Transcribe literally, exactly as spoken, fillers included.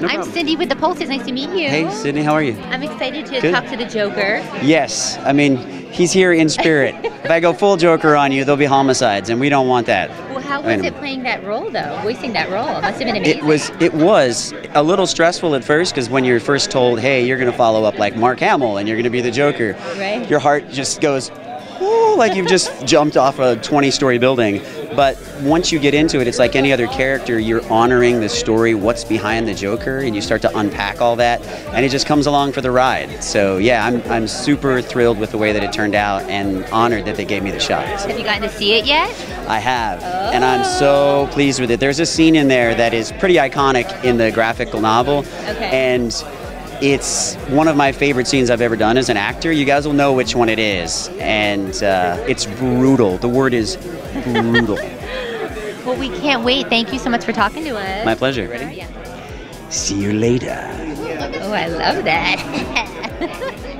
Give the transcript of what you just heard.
No I'm Cindy with The Pulse. It's nice to meet you. Hey, Cindy. How are you? I'm excited to Good. talk to the Joker. Yes. I mean, he's here in spirit. If I go full Joker on you, there'll be homicides, and we don't want that. Well, how was I mean, it playing that role, though? Voicing that role? It must have been amazing. It was, it was a little stressful at first, because when you're first told, hey, you're going to follow up like Mark Hamill, and you're going to be the Joker, right. Your heart just goes, oh, like you've just jumped off a twenty-story building. But once you get into it, it's like any other character. You're honoring the story, what's behind the Joker, and you start to unpack all that, and it just comes along for the ride. So yeah, I'm, I'm super thrilled with the way that it turned out and honored that they gave me the shot. Have you gotten to see it yet? I have, oh. and I'm so pleased with it. There's a scene in there that is pretty iconic in the graphical novel, okay. and it's one of my favorite scenes I've ever done as an actor. You guys will know which one it is, and uh, it's brutal. The word is brutal. Well, we can't wait. Thank you so much for talking to us. My pleasure. Ready? Yeah. See you later. Oh, I love that.